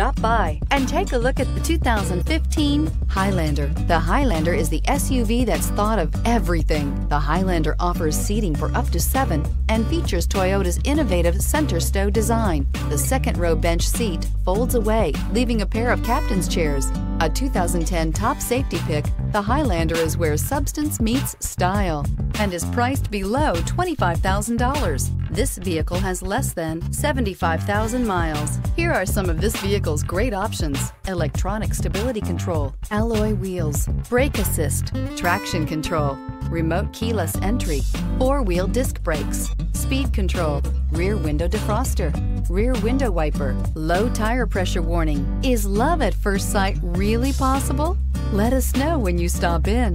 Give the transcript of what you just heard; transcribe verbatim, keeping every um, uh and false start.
stop by and take a look at the two thousand fifteen Highlander. The Highlander is the S U V that's thought of everything. The Highlander offers seating for up to seven and features Toyota's innovative center stow design. The second row bench seat folds away, leaving a pair of captain's chairs. A two thousand ten top safety pick, the Highlander is where substance meets style and is priced below twenty-five thousand dollars. This vehicle has less than seventy-five thousand miles. Here are some of this vehicle's great options: electronic stability control, alloy wheels, brake assist, traction control, remote keyless entry, four-wheel disc brakes, speed control, rear window defroster, rear window wiper, low tire pressure warning. Is love at first sight really possible? Let us know when you stop in.